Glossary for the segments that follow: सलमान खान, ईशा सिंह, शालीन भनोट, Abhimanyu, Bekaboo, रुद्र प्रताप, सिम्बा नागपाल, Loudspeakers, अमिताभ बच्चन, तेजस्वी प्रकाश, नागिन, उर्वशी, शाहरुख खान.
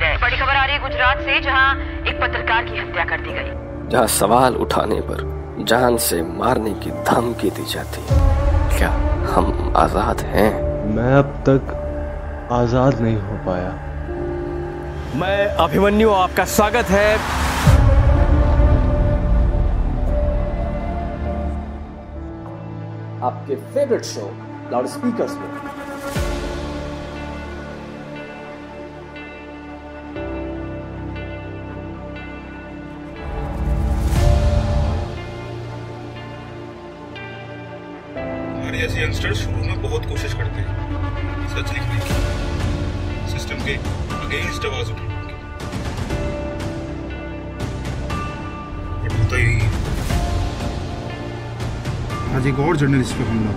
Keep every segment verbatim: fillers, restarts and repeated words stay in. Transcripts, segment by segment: नहीं रहे। बड़ी खबर आ रही है गुजरात से, जहां एक पत्रकार की हत्या कर दी गई, जहां सवाल उठाने पर जान से मारने की धमकी दी जाती। क्या हम आजाद हैं? मैं अब तक आजाद नहीं हो पाया। मैं अभिमन्यु, आपका स्वागत है। आपके फेवरेट शो लाउडस्पीकर्स में ऐसे यंगस्टर्स शुरू में बहुत कोशिश करते हैं सच लिखने की, सिस्टम के अगेंस्ट आवाज उठाने की, बट होता ही नहीं है। आज एक और जर्नलिस्ट पे हमला।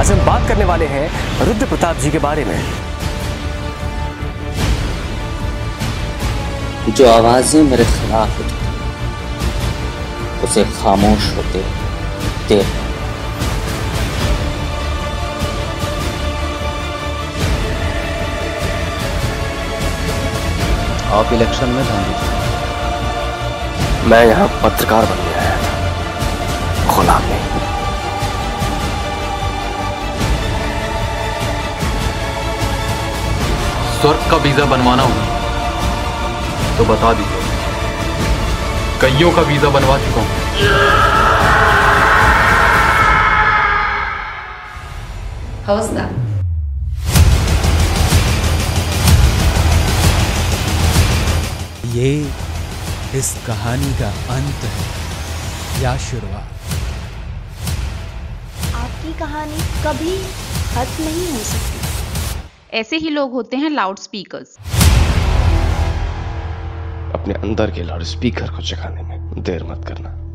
आज हम बात करने वाले हैं रुद्र प्रताप जी के बारे में, जो आवाजें मेरे खिलाफ उठी उसे खामोश होते देख। आप इलेक्शन में ध्यान दीजिए। मैं यहाँ पत्रकार बनने आया था, गुलाम नहीं। स्वर्ग का वीजा बनवाना होगा तो बता दीजिए, कईयों का वीजा बनवा चुका हूँ। ये इस कहानी का अंत है या शुरुआत? आपकी कहानी कभी खत्म नहीं हो सकती। ऐसे ही लोग होते हैं लाउड स्पीकर्स। अपने अंदर के लाउड स्पीकर को जगाने में देर मत करना।